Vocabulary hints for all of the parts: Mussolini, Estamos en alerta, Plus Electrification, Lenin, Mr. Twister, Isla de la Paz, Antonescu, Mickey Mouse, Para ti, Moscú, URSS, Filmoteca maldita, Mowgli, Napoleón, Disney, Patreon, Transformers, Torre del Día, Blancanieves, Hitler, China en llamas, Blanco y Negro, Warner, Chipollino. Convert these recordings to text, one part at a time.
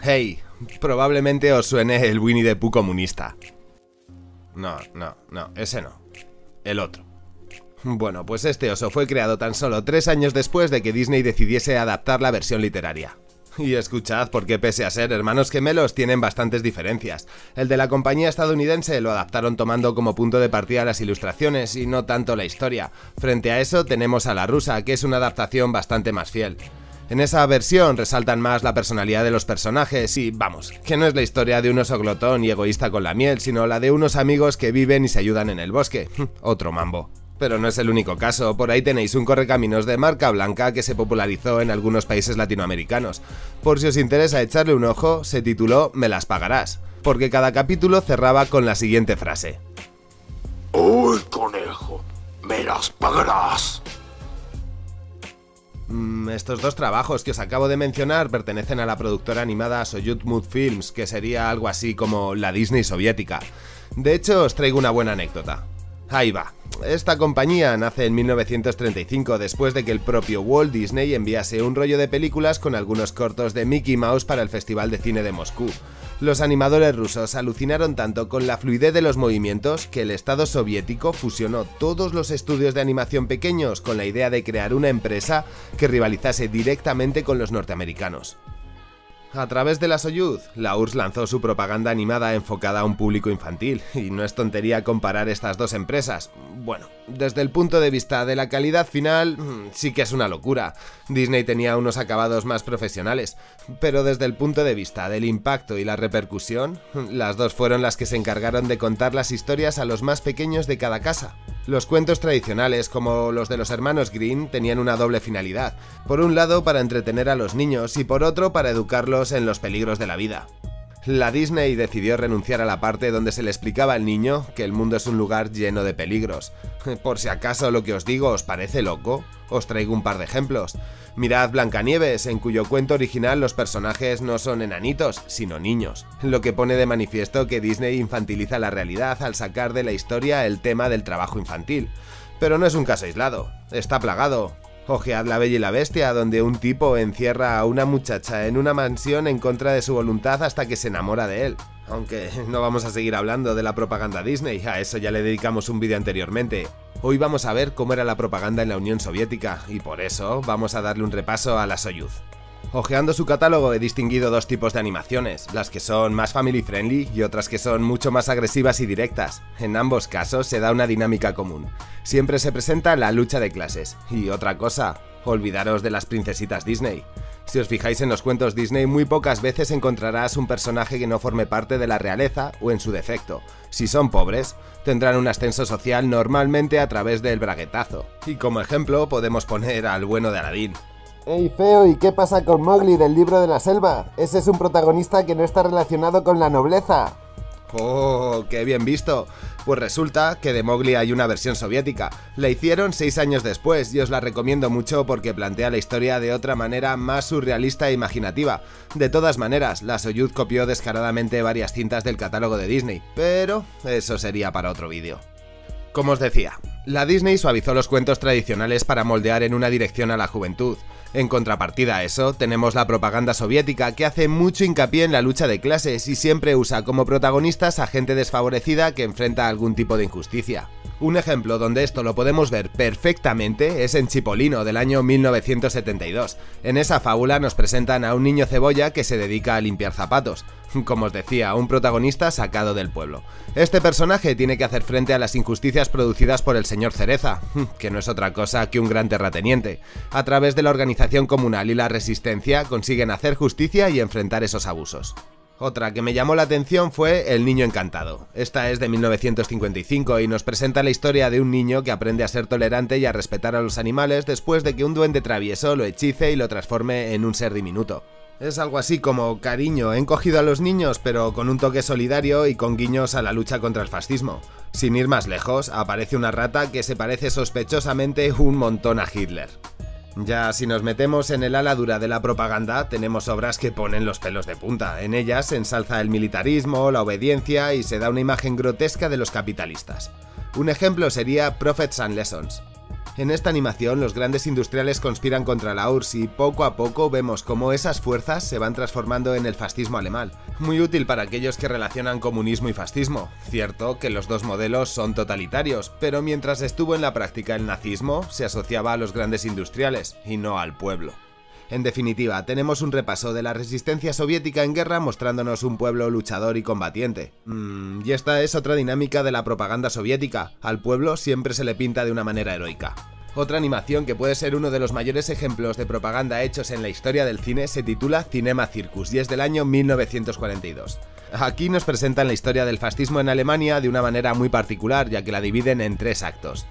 Hey, probablemente os suene el Winnie the Pooh comunista. No, ese no. El otro. Bueno, pues este oso fue creado tan solo 3 años después de que Disney decidiese adaptar la versión literaria. Y escuchad, porque pese a ser hermanos gemelos tienen bastantes diferencias. El de la compañía estadounidense lo adaptaron tomando como punto de partida las ilustraciones y no tanto la historia. Frente a eso tenemos a la rusa, que es una adaptación bastante más fiel. En esa versión resaltan más la personalidad de los personajes y, vamos, que no es la historia de un oso glotón y egoísta con la miel, sino la de unos amigos que viven y se ayudan en el bosque. Otro mambo. Pero no es el único caso, por ahí tenéis un correcaminos de marca blanca que se popularizó en algunos países latinoamericanos. Por si os interesa echarle un ojo, se tituló Me las pagarás, porque cada capítulo cerraba con la siguiente frase. ¡Uy, conejo! ¡Me las pagarás! Estos dos trabajos que os acabo de mencionar pertenecen a la productora animada Soyuzmultfilm, que sería algo así como la Disney soviética. De hecho, os traigo una buena anécdota. Ahí va. Esta compañía nace en 1935 después de que el propio Walt Disney enviase un rollo de películas con algunos cortos de Mickey Mouse para el Festival de Cine de Moscú. Los animadores rusos alucinaron tanto con la fluidez de los movimientos que el Estado soviético fusionó todos los estudios de animación pequeños con la idea de crear una empresa que rivalizase directamente con los norteamericanos. A través de la Soyuz, la URSS lanzó su propaganda animada enfocada a un público infantil, y no es tontería comparar estas dos empresas. Bueno, desde el punto de vista de la calidad final, sí que es una locura. Disney tenía unos acabados más profesionales, pero desde el punto de vista del impacto y la repercusión, las dos fueron las que se encargaron de contar las historias a los más pequeños de cada casa. Los cuentos tradicionales, como los de los hermanos Grimm, tenían una doble finalidad. Por un lado, para entretener a los niños, y por otro, para educarlos en los peligros de la vida. La Disney decidió renunciar a la parte donde se le explicaba al niño que el mundo es un lugar lleno de peligros. Por si acaso lo que os digo os parece loco, os traigo un par de ejemplos. Mirad Blancanieves, en cuyo cuento original los personajes no son enanitos, sino niños, lo que pone de manifiesto que Disney infantiliza la realidad al sacar de la historia el tema del trabajo infantil. Pero no es un caso aislado, está plagado. Ojead La Bella y la Bestia, donde un tipo encierra a una muchacha en una mansión en contra de su voluntad hasta que se enamora de él. Aunque no vamos a seguir hablando de la propaganda Disney, a eso ya le dedicamos un vídeo anteriormente. Hoy vamos a ver cómo era la propaganda en la Unión Soviética, y por eso vamos a darle un repaso a la Soyuz. Ojeando su catálogo he distinguido dos tipos de animaciones, las que son más family friendly y otras que son mucho más agresivas y directas. En ambos casos se da una dinámica común. Siempre se presenta la lucha de clases. Y otra cosa, olvidaros de las princesitas Disney. Si os fijáis en los cuentos Disney, muy pocas veces encontrarás un personaje que no forme parte de la realeza o, en su defecto, si son pobres, tendrán un ascenso social normalmente a través del braguetazo. Y como ejemplo podemos poner al bueno de Aladín. ¡Ey, feo! ¿Y qué pasa con Mowgli del libro de la selva? Ese es un protagonista que no está relacionado con la nobleza. ¡Oh, qué bien visto! Pues resulta que de Mowgli hay una versión soviética. La hicieron 6 años después y os la recomiendo mucho porque plantea la historia de otra manera más surrealista e imaginativa. De todas maneras, la Soyuz copió descaradamente varias cintas del catálogo de Disney, pero eso sería para otro vídeo. Como os decía, la Disney suavizó los cuentos tradicionales para moldear en una dirección a la juventud. En contrapartida a eso, tenemos la propaganda soviética, que hace mucho hincapié en la lucha de clases y siempre usa como protagonistas a gente desfavorecida que enfrenta algún tipo de injusticia. Un ejemplo donde esto lo podemos ver perfectamente es en Chipollino del año 1972. En esa fábula nos presentan a un niño cebolla que se dedica a limpiar zapatos. Como os decía, un protagonista sacado del pueblo. Este personaje tiene que hacer frente a las injusticias producidas por el señor Cereza, que no es otra cosa que un gran terrateniente. A través de la organización comunal y la resistencia consiguen hacer justicia y enfrentar esos abusos. Otra que me llamó la atención fue El Niño Encantado. Esta es de 1955 y nos presenta la historia de un niño que aprende a ser tolerante y a respetar a los animales después de que un duende travieso lo hechice y lo transforme en un ser diminuto. Es algo así como, cariño, he encogido a los niños, pero con un toque solidario y con guiños a la lucha contra el fascismo. Sin ir más lejos, aparece una rata que se parece sospechosamente un montón a Hitler. Ya si nos metemos en el ala dura de la propaganda, tenemos obras que ponen los pelos de punta. En ellas se ensalza el militarismo, la obediencia y se da una imagen grotesca de los capitalistas. Un ejemplo sería Prophets and Lessons. En esta animación, los grandes industriales conspiran contra la URSS y poco a poco vemos cómo esas fuerzas se van transformando en el fascismo alemán. Muy útil para aquellos que relacionan comunismo y fascismo. Cierto que los dos modelos son totalitarios, pero mientras estuvo en la práctica el nazismo, se asociaba a los grandes industriales y no al pueblo. En definitiva, tenemos un repaso de la resistencia soviética en guerra mostrándonos un pueblo luchador y combatiente. Y esta es otra dinámica de la propaganda soviética, al pueblo siempre se le pinta de una manera heroica. Otra animación que puede ser uno de los mayores ejemplos de propaganda hechos en la historia del cine se titula Cinema Circus y es del año 1942. Aquí nos presentan la historia del fascismo en Alemania de una manera muy particular, ya que la dividen en tres actos.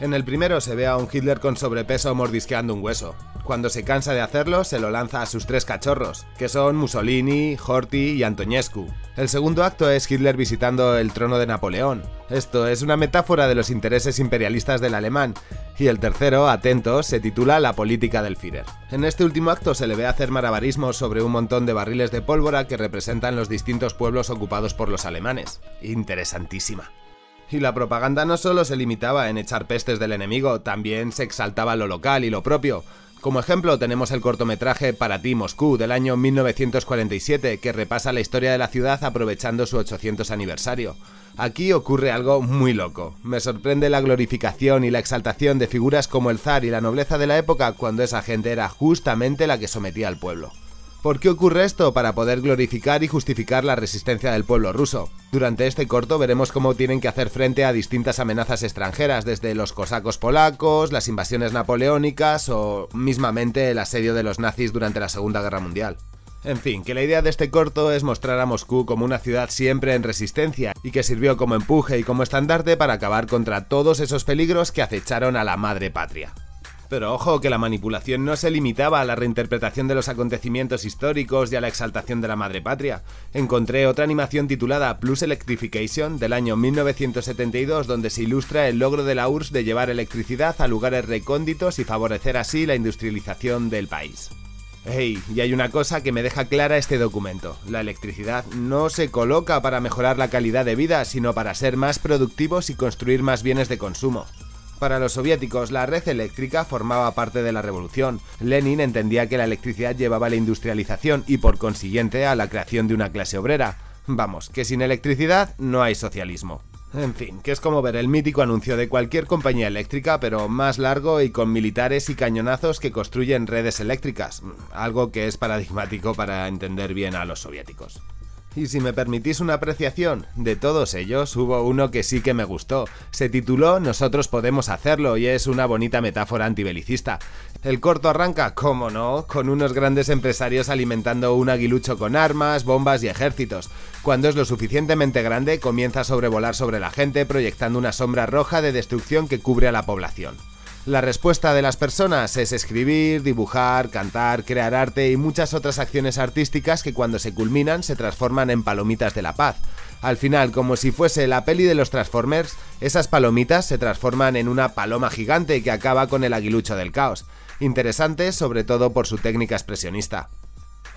En el primero se ve a un Hitler con sobrepeso mordisqueando un hueso. Cuando se cansa de hacerlo, se lo lanza a sus tres cachorros, que son Mussolini, Horthy y Antonescu. El segundo acto es Hitler visitando el trono de Napoleón. Esto es una metáfora de los intereses imperialistas del alemán. Y el tercero, atentos, se titula La política del Führer. En este último acto se le ve hacer malabarismos sobre un montón de barriles de pólvora que representan los distintos pueblos ocupados por los alemanes. Interesantísima. Y la propaganda no solo se limitaba en echar pestes del enemigo, también se exaltaba lo local y lo propio. Como ejemplo tenemos el cortometraje Para ti, Moscú, del año 1947, que repasa la historia de la ciudad aprovechando su 800 aniversario. Aquí ocurre algo muy loco. Me sorprende la glorificación y la exaltación de figuras como el zar y la nobleza de la época cuando esa gente era justamente la que sometía al pueblo. ¿Por qué ocurre esto? Para poder glorificar y justificar la resistencia del pueblo ruso. Durante este corto veremos cómo tienen que hacer frente a distintas amenazas extranjeras, desde los cosacos polacos, las invasiones napoleónicas o mismamente el asedio de los nazis durante la Segunda Guerra Mundial. En fin, que la idea de este corto es mostrar a Moscú como una ciudad siempre en resistencia y que sirvió como empuje y como estandarte para acabar contra todos esos peligros que acecharon a la madre patria. Pero ojo, que la manipulación no se limitaba a la reinterpretación de los acontecimientos históricos y a la exaltación de la madre patria. Encontré otra animación titulada Plus Electrification del año 1972 donde se ilustra el logro de la URSS de llevar electricidad a lugares recónditos y favorecer así la industrialización del país. Hey, y hay una cosa que me deja clara este documento. La electricidad no se coloca para mejorar la calidad de vida, sino para ser más productivos y construir más bienes de consumo. Para los soviéticos, la red eléctrica formaba parte de la revolución. Lenin entendía que la electricidad llevaba a la industrialización y por consiguiente a la creación de una clase obrera. Vamos, que sin electricidad no hay socialismo. En fin, que es como ver el mítico anuncio de cualquier compañía eléctrica, pero más largo y con militares y cañonazos que construyen redes eléctricas. Algo que es paradigmático para entender bien a los soviéticos. Y si me permitís una apreciación, de todos ellos hubo uno que sí que me gustó. Se tituló Nosotros Podemos Hacerlo y es una bonita metáfora antibelicista. El corto arranca, cómo no, con unos grandes empresarios alimentando un aguilucho con armas, bombas y ejércitos. Cuando es lo suficientemente grande, comienza a sobrevolar sobre la gente proyectando una sombra roja de destrucción que cubre a la población. La respuesta de las personas es escribir, dibujar, cantar, crear arte y muchas otras acciones artísticas que cuando se culminan se transforman en palomitas de la paz. Al final, como si fuese la peli de los Transformers, esas palomitas se transforman en una paloma gigante que acaba con el aguilucho del caos. Interesante sobre todo por su técnica expresionista.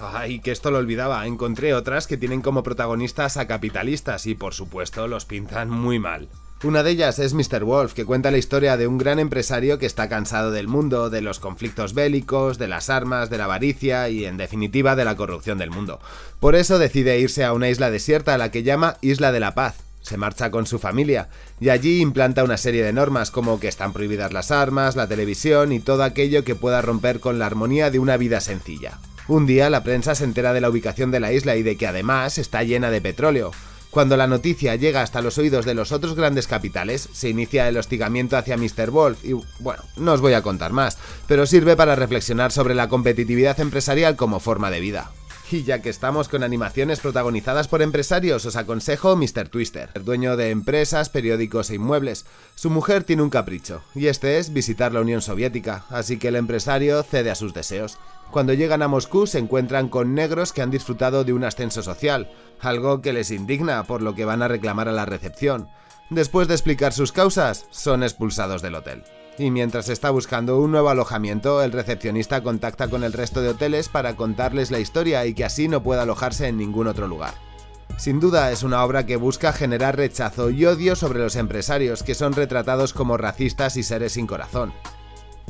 Ay, que esto lo olvidaba, encontré otras que tienen como protagonistas a capitalistas y por supuesto los pintan muy mal. Una de ellas es Mr. Wolf, que cuenta la historia de un gran empresario que está cansado del mundo, de los conflictos bélicos, de las armas, de la avaricia y, en definitiva, de la corrupción del mundo. Por eso decide irse a una isla desierta a la que llama Isla de la Paz. Se marcha con su familia y allí implanta una serie de normas como que están prohibidas las armas, la televisión y todo aquello que pueda romper con la armonía de una vida sencilla. Un día la prensa se entera de la ubicación de la isla y de que además está llena de petróleo. Cuando la noticia llega hasta los oídos de los otros grandes capitales, se inicia el hostigamiento hacia Mr. Wolf y, bueno, no os voy a contar más, pero sirve para reflexionar sobre la competitividad empresarial como forma de vida. Y ya que estamos con animaciones protagonizadas por empresarios, os aconsejo Mr. Twister, el dueño de empresas, periódicos e inmuebles. Su mujer tiene un capricho, y este es visitar la Unión Soviética, así que el empresario cede a sus deseos. Cuando llegan a Moscú se encuentran con negros que han disfrutado de un ascenso social, algo que les indigna, por lo que van a reclamar a la recepción. Después de explicar sus causas, son expulsados del hotel. Y mientras está buscando un nuevo alojamiento, el recepcionista contacta con el resto de hoteles para contarles la historia y que así no pueda alojarse en ningún otro lugar. Sin duda es una obra que busca generar rechazo y odio sobre los empresarios, que son retratados como racistas y seres sin corazón.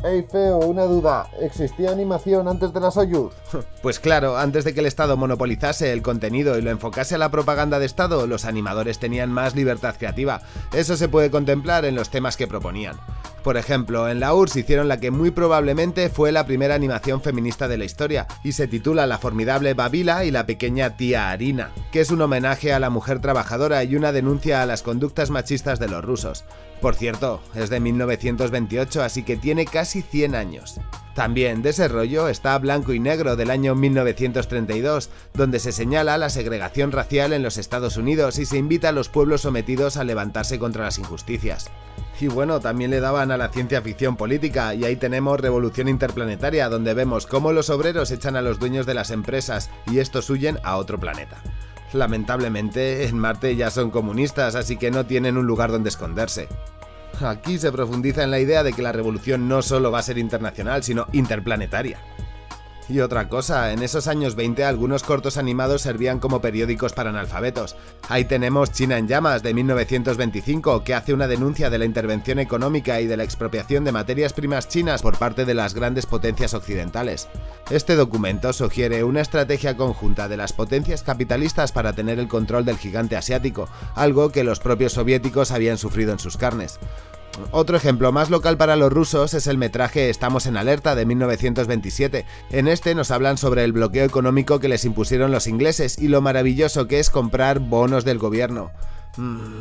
Ey, feo, una duda. ¿Existía animación antes de la Soyuz? Pues claro, antes de que el Estado monopolizase el contenido y lo enfocase a la propaganda de Estado, los animadores tenían más libertad creativa. Eso se puede contemplar en los temas que proponían. Por ejemplo, en la URSS hicieron la que muy probablemente fue la primera animación feminista de la historia, y se titula La formidable Babila y la pequeña tía Arina, que es un homenaje a la mujer trabajadora y una denuncia a las conductas machistas de los rusos. Por cierto, es de 1928, así que tiene casi 100 años. También de ese rollo está Blanco y Negro del año 1932, donde se señala la segregación racial en los Estados Unidos y se invita a los pueblos sometidos a levantarse contra las injusticias. Y bueno, también le daban a la ciencia ficción política, y ahí tenemos Revolución Interplanetaria, donde vemos cómo los obreros echan a los dueños de las empresas y estos huyen a otro planeta. Lamentablemente, en Marte ya son comunistas, así que no tienen un lugar donde esconderse. Aquí se profundiza en la idea de que la revolución no solo va a ser internacional, sino interplanetaria. Y otra cosa, en esos años 20 algunos cortos animados servían como periódicos para analfabetos. Ahí tenemos China en llamas de 1925, que hace una denuncia de la intervención económica y de la expropiación de materias primas chinas por parte de las grandes potencias occidentales. Este documento sugiere una estrategia conjunta de las potencias capitalistas para tener el control del gigante asiático, algo que los propios soviéticos habían sufrido en sus carnes. Otro ejemplo más local para los rusos es el metraje Estamos en alerta de 1927. En este nos hablan sobre el bloqueo económico que les impusieron los ingleses y lo maravilloso que es comprar bonos del gobierno.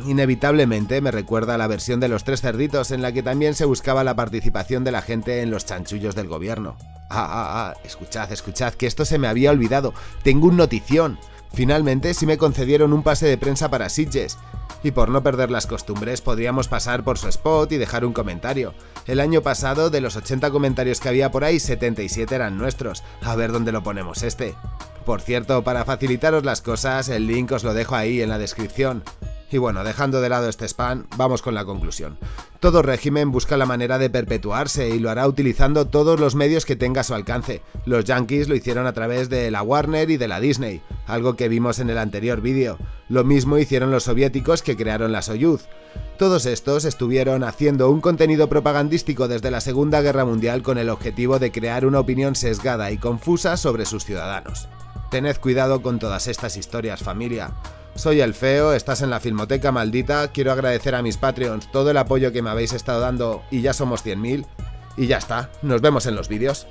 Inevitablemente me recuerda a la versión de Los tres cerditos, en la que también se buscaba la participación de la gente en los chanchullos del gobierno. Escuchad, que esto se me había olvidado. Tengo un notición. Finalmente sí me concedieron un pase de prensa para Sitges. Y por no perder las costumbres podríamos pasar por su spot y dejar un comentario. El año pasado, de los 80 comentarios que había por ahí, 77 eran nuestros. A ver dónde lo ponemos este. Por cierto, para facilitaros las cosas, el link os lo dejo ahí en la descripción. Y bueno, dejando de lado este spam, vamos con la conclusión. Todo régimen busca la manera de perpetuarse y lo hará utilizando todos los medios que tenga a su alcance. Los yankees lo hicieron a través de la Warner y de la Disney, algo que vimos en el anterior vídeo. Lo mismo hicieron los soviéticos que crearon la Soyuz. Todos estos estuvieron haciendo un contenido propagandístico desde la Segunda Guerra Mundial con el objetivo de crear una opinión sesgada y confusa sobre sus ciudadanos. Tened cuidado con todas estas historias, familia. Soy el Feo, estás en la Filmoteca Maldita, quiero agradecer a mis Patreons todo el apoyo que me habéis estado dando, y ya somos 100.000, y ya está, nos vemos en los vídeos.